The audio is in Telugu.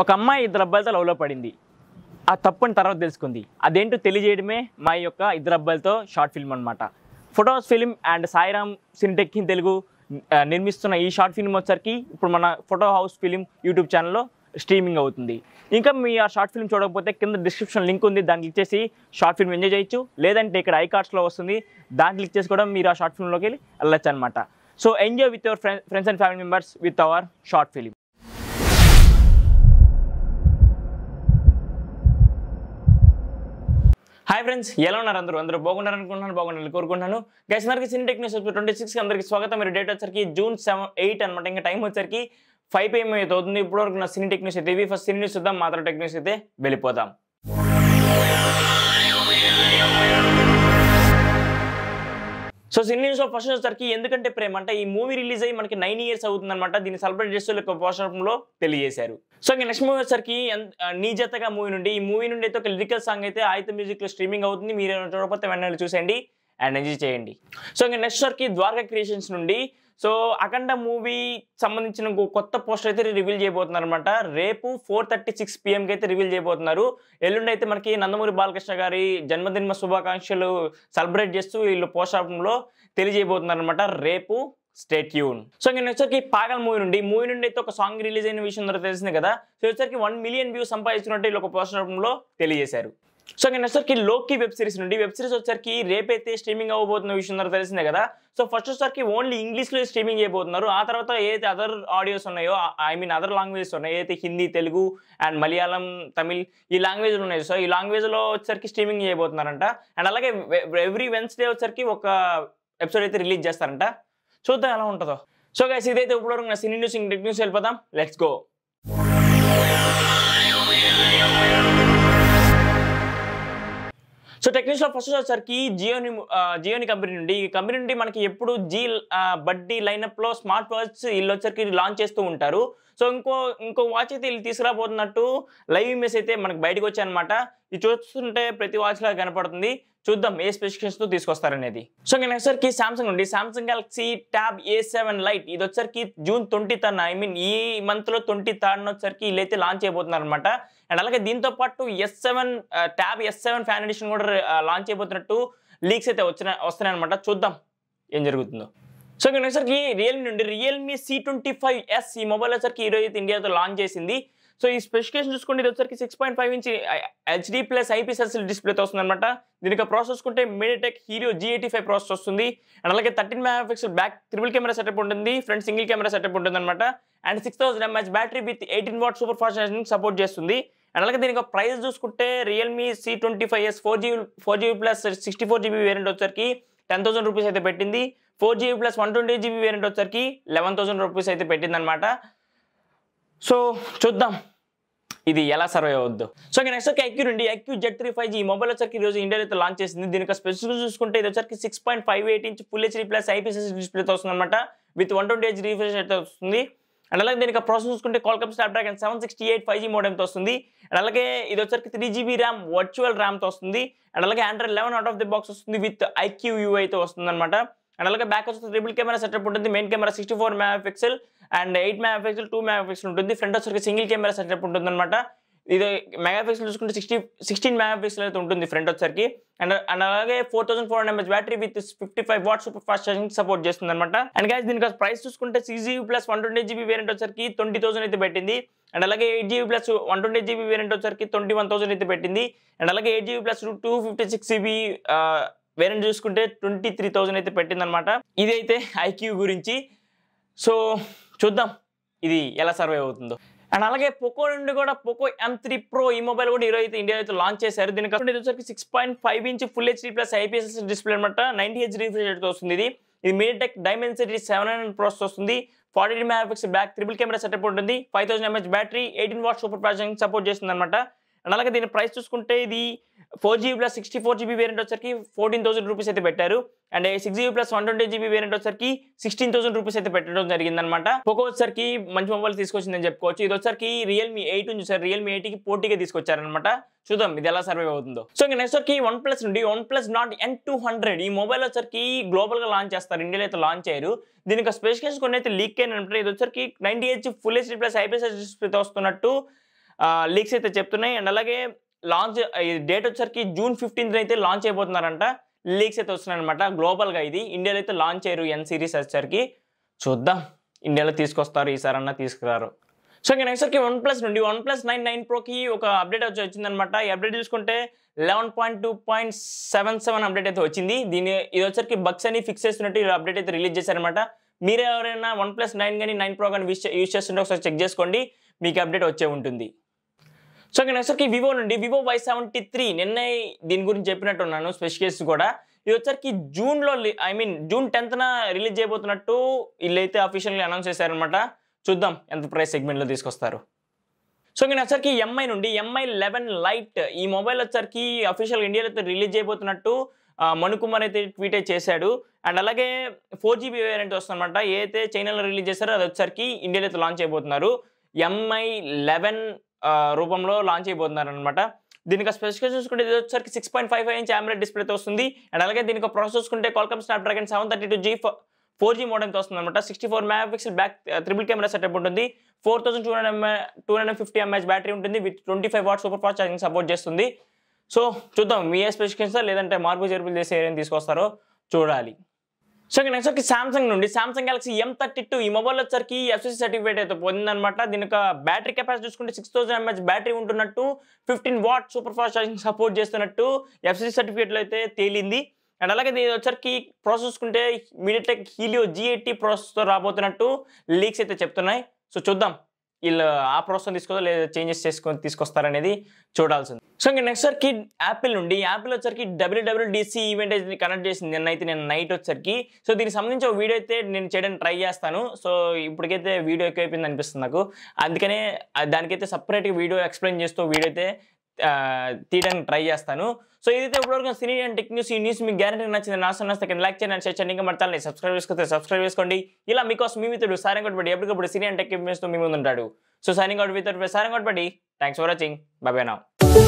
ఒక అమ్మాయి ఇద్దరు అబ్బాయిలతో లవ్లో పడింది. ఆ తప్పుని తర్వాత తెలుసుకుంది. అదేంటో తెలియజేయడమే మా యొక్క ఇద్దరు అబ్బాయిలతో షార్ట్ ఫిల్మ్ అనమాట. Photos film and Sairam సినిటెక్ in Telugu నిర్మిస్తున్న ఈ షార్ట్ ఫిల్మ్ వచ్చరికి ఇప్పుడు మన ఫోటో హౌస్ ఫిలిం యూట్యూబ్ ఛానల్లో స్ట్రీమింగ్ అవుతుంది. ఇంకా మీ ఆ షార్ట్ ఫిల్మ్ చూడకపోతే కింద డిస్క్రిప్షన్ లింక్ ఉంది, దాన్ని క్లిక్ చేసి షార్ట్ ఫిల్మ్ ఎంజాయ్ చేయొచ్చు. లేదంటే ఇక్కడ ఐకార్డ్స్లో వస్తుంది, దాన్ని క్లిక్ చేసి కూడా మీరు ఆ షార్ట్ ఫిల్మ్లోకి వెళ్ళి వెళ్ళచ్చు అనమాట. So enjoy with your friends and family members with our short film. Hi friends, ఎలా ఉన్నారు? అందరూ బాగున్నారు అనుకుంటున్నాను, బాగుండాలని కోరుకుంటున్నాను. గైస్ అందరికీ సినిటెక్ న్యూస్ 26కి అందరికీ స్వాగతం. మీరు డేట్ వచ్చరికి జూన్ 8 అనమాట. ఇంకా టైం వచ్చరికి 5 PM అయితే అవుతుంది. ఇప్పటివరకు నా సినిటెక్ న్యూస్ అయితే ఇవి. ఫస్ట్ సినీ న్యూస్ చూద్దాం, మాత్రం టెక్ న్యూస్ అయితే వెళ్ళిపోదాం. సో సినీ న్యూస్లో ఫస్ట్ వచ్చరికి ఎందుకంటే ప్రేమ అంటే ఈ మూవీ రిలీజ్ అయ్యి మనకి 9 years అవుతుంది అనమాట. దీన్ని సెలబ్రేట్ చేస్తూ పోషణంలో తెలియజేశారు. సో ఇంకా నెక్స్ట్ మూవీ వచ్చరికి నీ జతగా మూవీ నుండి, ఈ మూవీ నుండి అయితే ఒక లిరికల్ సాంగ్ అయితే ఆయత మ్యూజిక్లో స్ట్రీమింగ్ అవుతుంది. మీరు చూడకపోతే వెంటనే చూసేయండి అండ్ ఎంజాయ్ చేయండి. సో ఇంకా నెక్స్ట్ వచ్చరికి ద్వారకా క్రియేషన్స్ నుండి సో అఖండ మూవీ సంబంధించిన కొత్త పోస్టర్ అయితే రివీల్ చేయబోతున్నారు అనమాట. రేపు 4:36 PM అయితే రివీల్ చేయబోతున్నారు. ఎల్లుండి అయితే మనకి నందమూరి బాలకృష్ణ గారి జన్మదిన శుభాకాంక్షలు సెలబ్రేట్ చేస్తూ వీళ్ళు పోస్టాపంలో తెలియజేయబోతున్నారు అనమాట. రేపు స్టే ట్యూన్. సో ఇంకా వచ్చరికి పాగల్ మూవీ నుండి అయితే ఒక సాంగ్ రిలీజ్ అయిన విషయం తెలిసింది కదా. సో వచ్చరికి 1 million views సంపాదించినట్టు వీళ్ళు ఒక పోస్టాపంలో తెలియజేశారు. సో ఇంకా వచ్చరికి లోకి వెబ్ సిరీస్ నుండి, వెబ్ సిరీస్ వచ్చరికి రేపైతే స్ట్రీమింగ్ అవ్వబోతున్న విషయం తెలిసిందే కదా. సో ఫస్ట్ వచ్చరికి ఓన్లీ ఇంగ్లీష్లో స్ట్రీమింగ్ చేయబోతున్నారు. ఆ తర్వాత ఏదైతే అదర్ ఆడియోస్ ఉన్నాయో, ఐ మీన్ అదర్ లాంగ్వేజెస్ ఉన్నాయో, ఏదైతే హిందీ, తెలుగు అండ్ మలయాళం, తమిళ్ ఈ లాంగ్వేజ్లు ఉన్నాయి. సో ఈ లాంగ్వేజ్లో వచ్చరికి స్ట్రీమింగ్ చేయబోతున్నారంట. అండ్ అలాగే ఎవ్రీ వెన్స్డే వచ్చరికి ఒక ఎపిసోడ్ అయితే రిలీజ్ చేస్తారంట. చూద్దాం ఎలా ఉంటుందో. సో గైస్ ఇదైతే ఇప్పటివరకు నా సినీ న్యూస్, టెక్ న్యూస్ వెళ్ళిపోదాం. Let's go. సో టెక్ న్యూస్లో ఫస్ట్ వచ్చేసరికి జియోని కంపెనీ నుండి, ఈ కంపెనీ నుండి మనకి ఎప్పుడు జీ బడ్డీ లైనప్లో స్మార్ట్ వాచ్ వీళ్ళు వచ్చరికి లాంచ్ చేస్తూ ఉంటారు. సో ఇంకో వాచ్ అయితే వీళ్ళు తీసుకురాబోతున్నట్టు లైవ్ ఇమేజ్ అయితే మనకు బయటకు వచ్చాయన్నమాట. ఇది చూస్తుంటే ప్రతి వాచ్లా కనపడుతుంది. చూద్దాం ఏ స్పెసిఫికేషన్స్తో తీసుకొస్తారనేది. సో ఇంకా నెక్స్ట్ వచ్చరికి శాంసంగ్ నుండి, Samsung Galaxy tab A7 Lite ఇది వచ్చరికి జూన్ 23rd, ఐ మీన్ ఈ మంత్లో 23rd వచ్చరికి వీళ్ళైతే లాంచ్ అయిపోతున్నారు అనమాట. అండ్ అలాగే దీంతో పాటు ట్యాబ్ S7 ఫ్యాన్ ఎడిషన్ కూడా లాంచ్ అయిపోతున్నట్టు లీక్స్ అయితే వస్తున్నాయి అనమాట. చూద్దాం ఏం జరుగుతుందో. సో ఇంకా నెక్స్ట్ వచ్చరికి రియల్మీ నుండి, రియల్మీ C25s ఈ మొబైల్ వచ్చరికి ఈరోజు అయితే ఇండియాతో లాంచ్ చేసింది. సో ఈ స్పెసిఫికేషన్ చూసుకుంటే ఇది వచ్చరికి 6.5 inch HD+IPS డిస్ప్లేతో వస్తుంది అనమాట. దీనికి ప్రాసెస్ చూసుకుంటే MediaTek Helio G85 ప్రాసెస్ వస్తుంది. అండ్ అలాగే 13 MP back triple camera setup ఉంటుంది, ఫ్రంట్ సింగిల్ కెమెరా సెటప్ ఉంటుంది అనమాట. And 6000 mAh battery with 18W super fast charging support చేస్తుంది. అండ్ అలాగే దీనికి ప్రైస్ చూసుకుంటే Realme C25s 4GB + 64GB variant వచ్చరికి 10,000 rupees అయితే పెట్టింది. 4GB + 128GB వేరియంట్ వచ్చరికి 11,000 rupees అయితే పెట్టింది అనమాట. సో చూద్దాం ఇది ఎలా సర్వైవ్ అవుద్దు. సో ఇంకా నెక్స్ట్ iQOO నుండి, iQOO Z3 5G ఈ మొబైల్ వచ్చరికి ఈరోజు ఇండియాలో అయితే లాంచ్ చేసింది. దీనికి స్పెసిఫికేషన్ చూసుకుంటే ఇది వచ్చరికి 6.58 inch Full HD+ IPS డిస్ప్లేతో వస్తుంది అనమాట. విత్ 128 రిఫ్రెష్ అయితే వస్తుంది. అండ్ అలాగే దీనికి ప్రాసెస్ చూసుకుంటే Qualcomm Snapdragon 768 5G మోడెంతో వస్తుంది. అండ్ అలాగే ఇది వచ్చరికి 3GB ర్యామ్ వర్చువల్ ర్యామ్తో వస్తుంది. అండ్ అలాగే Android 11 out of the box వస్తుంది విత్ iQOO UI తో వస్తుంది అనమాట. అండ్ అలాగే బ్యాక్ వచ్చి ట్రిపుల్ కెమెరా సెటప్ ఉంటుంది, main camera 64 MP and 8 MP 2 MP ఉంటుంది. ఫ్రంట్ వచ్చరికి సింగిల్ కెమెరా సెటప్ ఉంటుంది అనమాట. ఇది మెగాపిక్సెల్ చూసుకుంటే 16 MP అయితే ఉంటుంది ఫ్రంట్ వచ్చరికి. అండ్ అలాగే 4400 mAh battery with 55W super fast charging support చేస్తుంది అనమాట. అండ్ గైస్ దీనికి ప్రైస్ చూసుకుంటే 6GB + 128GB వేరియంట్ వచ్చరికి 20,000 అయితే పెట్టింది. అండ్ అలాగే 8GB + 128GB వేరియంట్ వచ్చరికి 21,000 అయితే పెట్టింది. అండ్ అలాగే 8GB + 256GB వేరియంట్ చూసుకుంటే 23,000 అయితే పెట్టిందనమాట. ఇదైతే iQOO గురించి. సో చూద్దాం ఇది ఎలా సర్వైవ్ అవుతుందో. అండ్ అలాగే పోకో నుండి కూడా Poco M3 Pro ఈ మొబైల్ కూడా ఈరోజు అయితే ఇండియా అయితే లాంచ్ చేశారు. దీనికి వచ్చరికి 6.5 inch Full HD+ IPS display అనమాట. 90Hz రిఫ్రెష్ రేట్ వస్తుంది. ఇది MediaTek Dimensity 700 ప్రాసెస్ వస్తుంది. 48 MP back triple camera setup ఉంటుంది. 5000 mAh battery, 18W super fast support చేస్తుంది అనమాట. అండ్ అలాగే దీని ప్రైస్ చూసుకుంటే ఇది 4GB + 64GB వేరియంట్ వచ్చరికి 14,000 rupees అయితే పెట్టారు. అండ్ 6GB + 128GB వేరియంట్ వచ్చరికి 16,000 rupees అయితే పెట్టడం జరిగిందనమాట. పోకో వచ్చరికి మంచి మొబైల్ తీసుకొచ్చిందని చెప్పుకోవచ్చు. ఇది వచ్చరికి Realme 8 ఉంది సార్, Realme 8కి పోటీగా తీసుకొచ్చారనమాట. చూద్దాం ఇది ఎలా సర్వైవ్ అవుతుందో. సో ఇంకా నెక్స్ట్ వచ్చరికి OnePlus నుండి, OnePlus Nord N200 ఈ మొబైల్ వచ్చరికి గ్లోబల్గా లాంచ్ చేస్తారు, ఇండియాలో అయితే లాంచ్ అయ్యారు. దీనికి స్పెసిఫికేషన్ కొన్ని అయితే లీక్ అయిన, ఇది వచ్చరికి 90Hz Full HD+ IPS డిస్ప్లేతో వస్తున్నట్టు లీక్స్ చెప్తున్నాయి. అండ్ అలాగే లాంచ్ డేట్ వచ్చరికి జూన్ 15th అయితే లాంచ్ అయిపోతున్నారంట, లీక్స్ అయితే వస్తున్నాయి అనమాట. గ్లోబల్గా ఇది ఇండియాలో అయితే లాంచ్ అయ్యారు N సిరీస్ వచ్చరికి, చూద్దాం ఇండియాలో తీసుకొస్తారు ఈసారి అన్న తీసుకురారు. సో ఇంకా నెక్స్ట్కి వన్ ప్లస్ నుండి OnePlus 9 Pro కి ఒక అప్డేట్ వచ్చి వచ్చిందనమాట. ఈ అప్డేట్ చూసుకుంటే 11.2.77 అప్డేట్ అయితే వచ్చింది. దీని ఇది వచ్చరికి బగ్స్ అని ఫిక్స్ చేస్తున్నట్టు ఈ అప్డేట్ అయితే రిలీజ్ చేశారనమాట. మీరు ఎవరైనా OnePlus 9 కానీ 9 Pro కానీ యూజ్ చేస్తుంటే ఒకసారి చెక్ చేసుకోండి, మీకు అప్డేట్ వచ్చే ఉంటుంది. సో ఇంకా నెక్స్ట్కి వివో నుండి వివో Y73, నిన్న దీని గురించి చెప్పినట్టున్నాను స్పెసిఫికేషన్ కూడా. ఇది వచ్చరికి జూన్లో జూన్ 10th రిలీజ్ చేయబోతున్నట్టు వీళ్ళైతే అఫీషియల్గా అనౌన్స్ చేశారనమాట. చూద్దాం ఎంత ప్రైస్ సెగ్మెంట్లో తీసుకొస్తారు. సో ఇంకా వచ్చరికి ఎంఐ నుండి MI 11 Lite, ఈ మొబైల్ వచ్చరికి అఫీషియల్ ఇండియాలో అయితే రిలీజ్ చేయబోతున్నట్టు మణుకుమార్ అయితే ట్వీట్ చేశాడు. అండ్ అలాగే 4GB వేరియంట్ వస్తుందన్నమాట. ఏదైతే చైనాలో రిలీజ్ చేశారో అది వచ్చరికి ఇండియాలో అయితే లాంచ్ అయిపోతున్నారు. MI 11 రూపంలో లాంచ్ అయిపోతున్నారు అనమాట. దీనికి స్పెసిఫికేషన్ చూసుకుంటే ఇది వచ్చరికి 6.55 inch AMOLED డిస్ప్లేతో వస్తుంది. అండ్ అలాగే దీనికి ప్రాసెస్ చూసుకుంటే Qualcomm Snapdragon 732G 4G మోడెమ్తో వస్తుంది అనమాట. 64 MP back triple camera setup ఉంటుంది. 4250 mAh బ్యాటరీ ఉంటుంది. With 25W super fast charging support చేస్తుంది. సో చూద్దాం మీ స్పెసిఫికేషన్స్ లేదంటే మార్పు చేర్పులు చేసే ఏరియా తీసుకొస్తారో చూడాలి. సో ఇంకా నెక్స్ట్ వచ్చి సామ్సంగ్ నుండి సామ్సంగ్ Galaxy M32, ఈ మొబైల్ వచ్చరికి FCC సర్టిఫికేట్ అయితే పొందిందనమాట. దీనికి బ్యాటరీ కెపాసిటీ చూసుకుంటే 6000 mAh బ్యాటరీ ఉంటున్నట్టు, 15W super fast charging support చేస్తున్నట్టు FCC సర్టిఫికేట్లో అయితే తేలింది. అండ్ అలాగే దీని వచ్చరికి ప్రాసెస్ చూసుకుంటే MediaTek Helio G80 ప్రాసెస్తో రాబోతున్నట్టు లీక్స్ అయితే చెప్తున్నాయి. సో చూద్దాం వీళ్ళు ఆ ప్రాసెస్ తీసుకో లేదా చేంజెస్ చేసుకొని తీసుకొస్తారనేది చూడాల్సింది. సో ఇంకా నెక్స్ట్ వచ్చరికి యాపిల్ నుండి యాపిల్ వచ్చరికి WWDC ఈవెంట్ అయితే కనెక్ట్ చేసింది నిన్నైతే నేను నైట్ వచ్చరికి. సో దీనికి సంబంధించి ఒక వీడియో అయితే నేను చేయడానికి ట్రై చేస్తాను. సో ఇప్పటికైతే వీడియో ఎక్కువైపోయింది అనిపిస్తుంది నాకు, అందుకనే దానికైతే సపరేట్గా వీడియో ఎక్స్ప్లెయిన్ చేస్తూ వీడియో అయితే తీయడానికి ట్రై చేస్తాను. సో ఇదైతే ఇప్పటివరకు సినీ అండ్ టెక్ న్యూస్, ఈ న్యూస్ మీకు గ్యారెంటీ నచ్చింది నాశనం నచ్చితే లైక్ చేయండి, షేర్ చేయండి, ఇంకా మన ఛానల్ని సబ్స్క్రైబ్ చేసుకుంటే సబ్స్క్రైబ్ చేసుకోండి. ఇలా మీకోసం మీ మిత్రుడు సారంగ్ గౌడ్ పడి ఎప్పటికప్పుడు సినీ అండ్ టెక్ న్యూస్తో మీ ముందు ఉంటాడు. సో సారంగ్ గౌడ్ విత్ సారంగ్ గౌడ్ పడి. Thanks for watching, bye bye now.